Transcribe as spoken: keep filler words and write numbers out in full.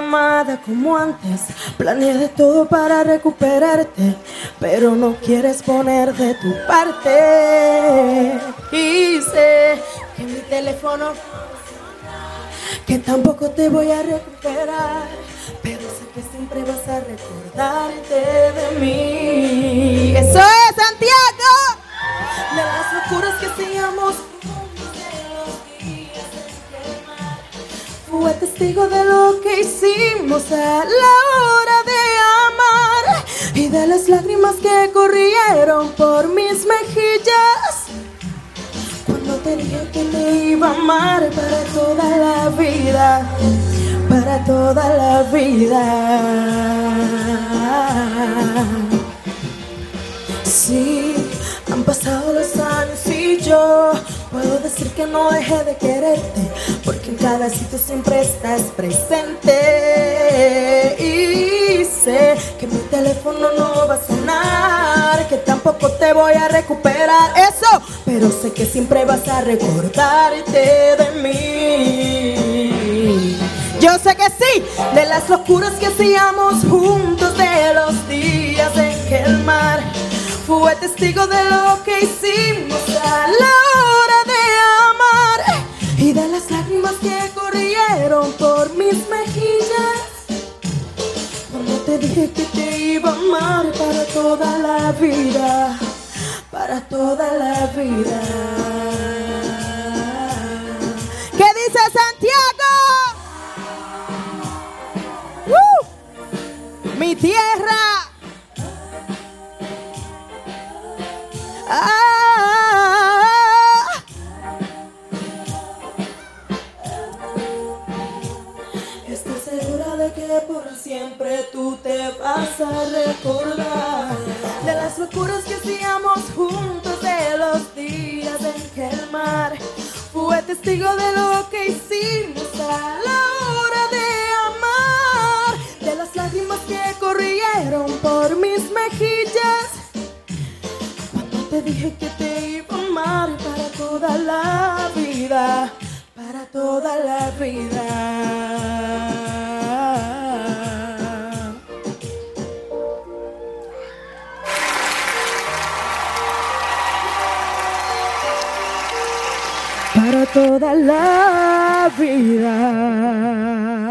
llamada como antes. Planeé de todo para recuperarte, pero no quieres poner de tu parte. Y sé que mi teléfono, que tampoco te voy a recuperar, pero sé que siempre vas a recordarte de mí. ¡Eso es, Santiago! De las locuras que hacíamos, fue testigo de lo que hicimos a la hora de amar y de las lágrimas que corrieron por mis mejillas cuando te dije que te iba a amar para toda la vida, para toda la vida. Sí, han pasado los años y yo puedo decir que no dejé de quererte, porque en cada sitio siempre estás presente. Y sé que mi teléfono no va a sonar, que tampoco te voy a recuperar, eso, pero sé que siempre vas a recordarte de mí. Yo sé que sí, de las locuras que hacíamos juntos, de los días en que el mar fue testigo de lo que hicimos a la hora de amar y de las lágrimas que corrieron por mis mejillas cuando te dije que te iba a amar para toda la vida, para toda la vida. ¿Qué dice Santiago? ¡Uh! Mi tierra. Por siempre tú te vas a recordar de las locuras que hacíamos juntos, de los días en que el mar fue testigo de lo que hicimos a la hora de amar, de las lágrimas que corrieron por mis mejillas cuando te dije que te iba a amar para toda la vida, para toda la vida. Para toda la vida.